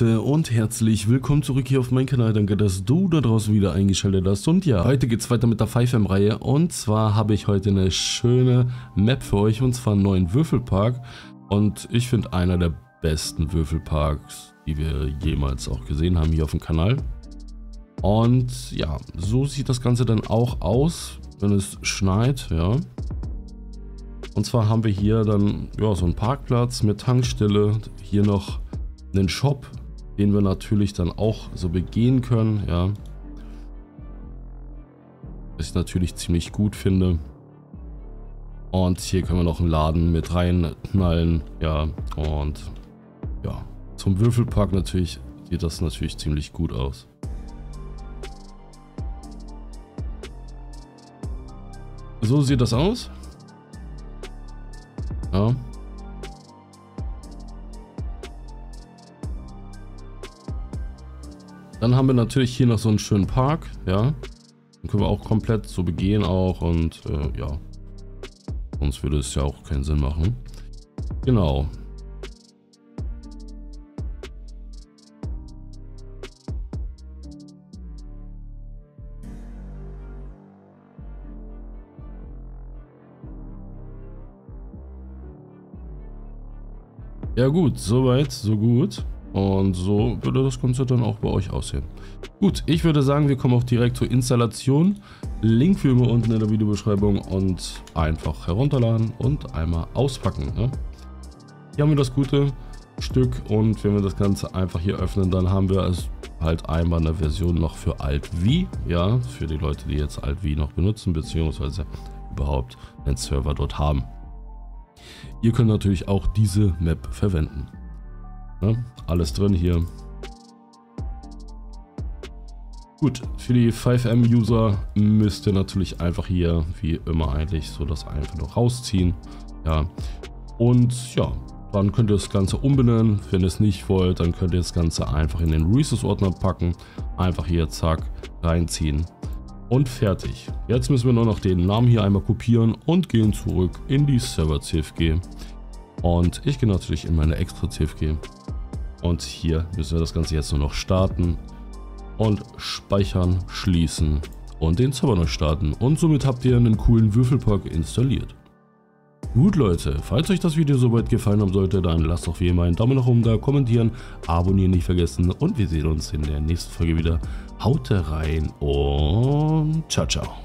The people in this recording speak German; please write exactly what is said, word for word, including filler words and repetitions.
Leute und herzlich willkommen zurück hier auf meinem Kanal. Danke, dass du da draußen wieder eingeschaltet hast. Und ja, heute geht es weiter mit der FiveM Reihe. Und zwar habe ich heute eine schöne Map für euch, und zwar einen neuen Würfelpark. Und ich finde, einer der besten Würfelparks, die wir jemals auch gesehen haben hier auf dem Kanal. Und ja, so sieht das Ganze dann auch aus, wenn es schneit, ja. Und zwar haben wir hier dann ja, so einen Parkplatz mit Tankstelle, hier noch einen Shop, den wir natürlich dann auch so begehen können, ja. Was ich natürlich ziemlich gut finde. Und hier können wir noch einen Laden mit reinknallen, ja. Und ja, zum Würfelpark natürlich sieht das natürlich ziemlich gut aus. So sieht das aus. Ja. Dann haben wir natürlich hier noch so einen schönen Park, ja. Den können wir auch komplett so begehen auch und äh, ja, sonst würde es ja auch keinen Sinn machen. Genau. Ja gut, soweit, so gut. Und so würde das Ganze dann auch bei euch aussehen. Gut, ich würde sagen, wir kommen auch direkt zur Installation. Link für immer unten in der Videobeschreibung und einfach herunterladen und einmal auspacken. Ne? Hier haben wir das gute Stück und wenn wir das Ganze einfach hier öffnen, dann haben wir es halt einmal eine Version noch für Alt-V. Ja, für die Leute, die jetzt Alt-V noch benutzen, beziehungsweise überhaupt einen Server dort haben. Ihr könnt natürlich auch diese Map verwenden. Ja, alles drin hier. Gut, für die FiveM-User müsst ihr natürlich einfach hier, wie immer eigentlich, so das einfach noch rausziehen. Ja. Und ja, dann könnt ihr das Ganze umbenennen. Wenn ihr es nicht wollt, dann könnt ihr das Ganze einfach in den Resource-Ordner packen. Einfach hier, zack, reinziehen. Und fertig. Jetzt müssen wir nur noch den Namen hier einmal kopieren und gehen zurück in die Server-C F G. Und ich gehe natürlich in meine Extra-C F G. Und hier müssen wir das Ganze jetzt nur noch starten und speichern, schließen und den Server neu starten. Und somit habt ihr einen coolen Würfelpark installiert. Gut Leute, falls euch das Video soweit gefallen haben sollte, dann lasst doch wie immer einen Daumen nach oben da, kommentieren, abonnieren nicht vergessen und wir sehen uns in der nächsten Folge wieder. Haut rein und ciao, ciao.